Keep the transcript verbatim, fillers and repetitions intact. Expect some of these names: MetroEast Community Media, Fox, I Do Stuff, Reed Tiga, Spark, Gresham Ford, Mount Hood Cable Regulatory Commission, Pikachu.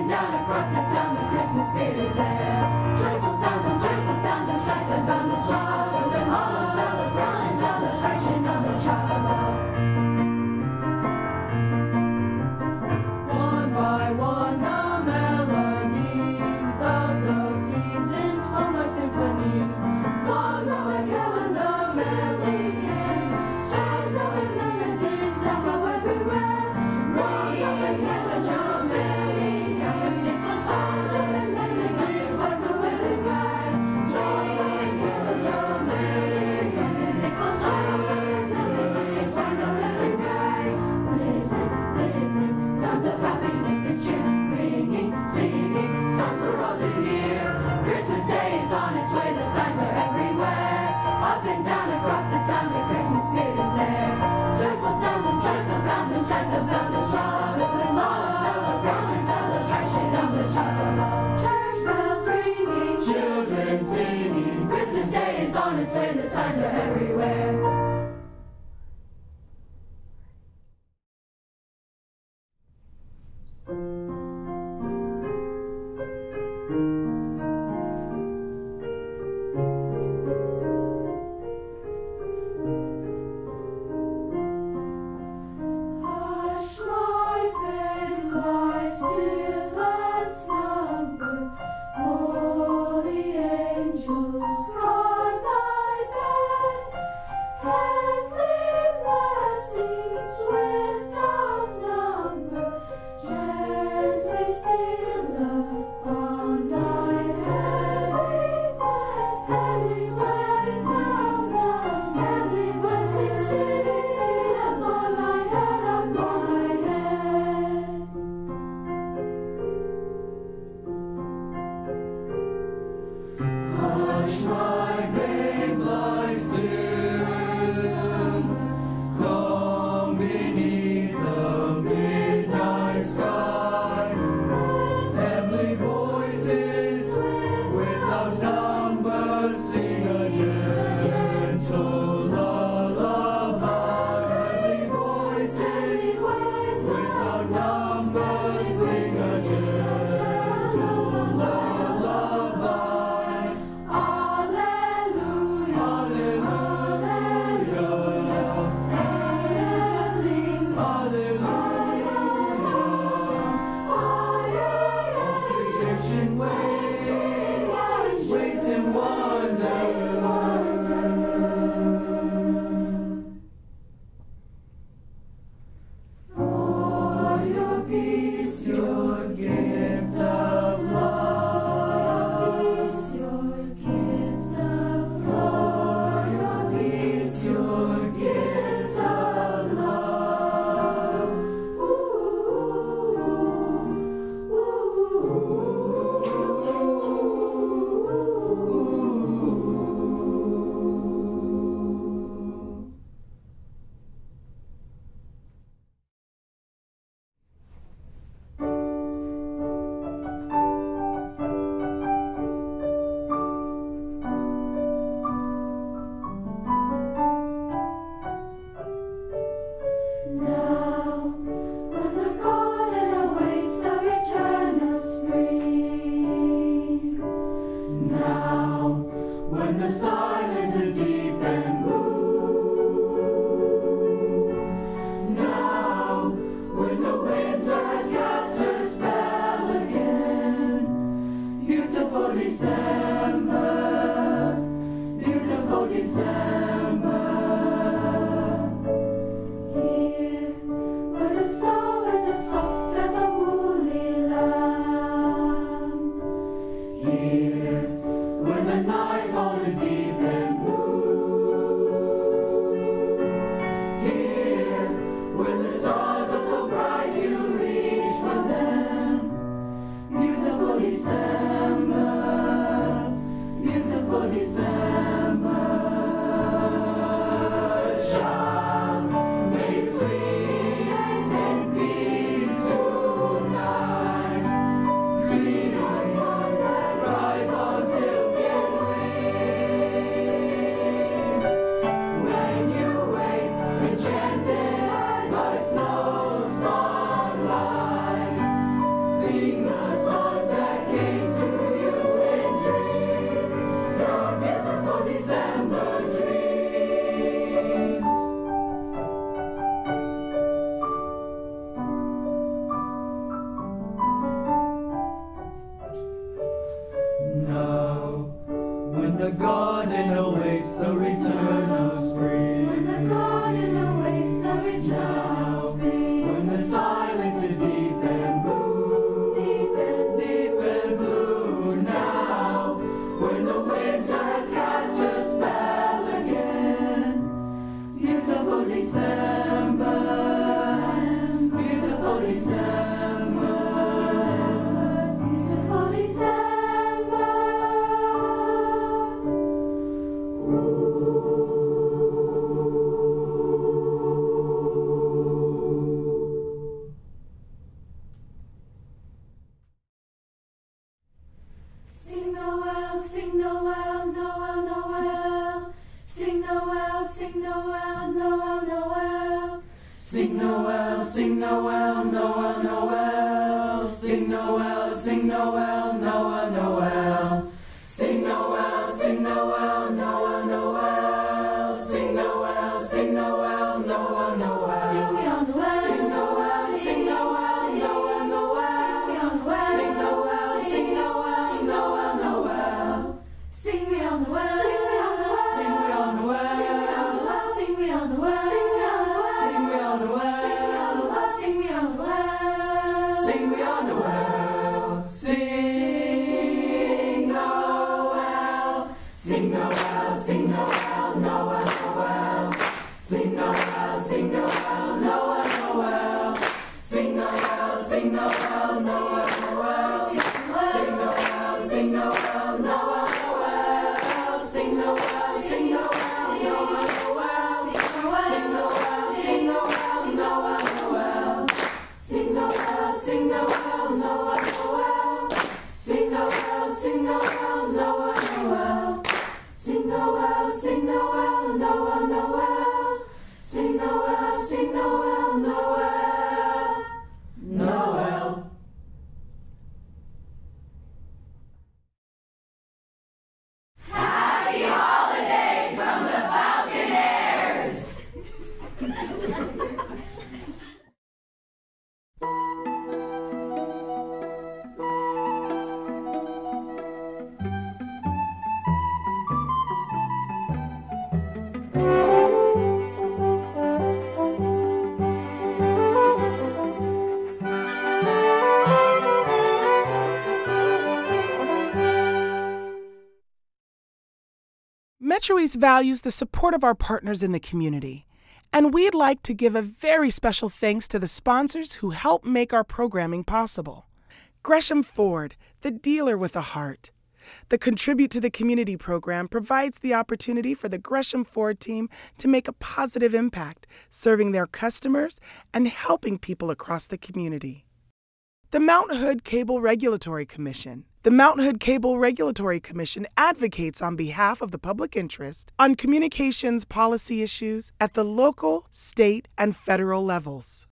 and down across the town the Christmas spirit is there. Joyful sounds and joyful sounds and saxophone from the streets are filled with hollow celebration, celebration of the child above. One by one the melodies of the seasons form a symphony. Songs of the cow and the millions, shades of the seasons echo everywhere. Songs of the cow and the when the signs are everywhere. Sing The garden awaits the return of spring. When the garden awaits the return of spring. When the silence is deep and blue, deep and deep and blue. Now, when the winter has cast her spell again, beautiful December, beautiful December. Sing Noel, sing Noel, Noel, Noel. Sing Noel, sing Noel, Noel, Noel. Sing Noel, sing Noel, Noel, Noel. Sing Noel, sing Noel, Noel, Noel. Sing we on Noel, sing Noel, sing Noel, Noel, Noel. Sing Noel, sing Noel, Noel, Noel. Sing we on Noel, sing we on Noel, sing we on Noel, sing we on Noel. MetroEast values the support of our partners in the community, and we'd like to give a very special thanks to the sponsors who help make our programming possible. Gresham Ford, the dealer with a heart. The Contribute to the Community program provides the opportunity for the Gresham Ford team to make a positive impact, serving their customers and helping people across the community. The Mount Hood Cable Regulatory Commission. The Mount Hood Cable Regulatory Commission advocates on behalf of the public interest on communications policy issues at the local, state, and federal levels.